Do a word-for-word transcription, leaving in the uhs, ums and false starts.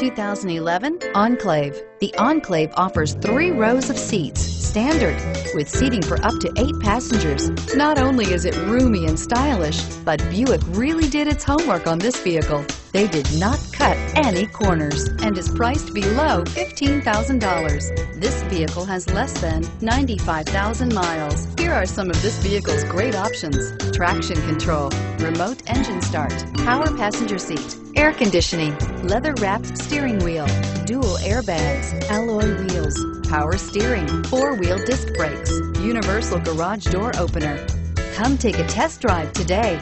two thousand eleven Enclave. The Enclave offers three rows of seats, standard, with seating for up to eight passengers. Not only is it roomy and stylish, but Buick really did its homework on this vehicle. They did not cut any corners and is priced below fifteen thousand dollars. This vehicle has less than ninety-five thousand miles. Here are some of this vehicle's great options: traction control, remote engine start, power passenger seat, air conditioning, leather-wrapped steering wheel, dual airbags, alloy wheels, power steering, four-wheel disc brakes, universal garage door opener. Come take a test drive today.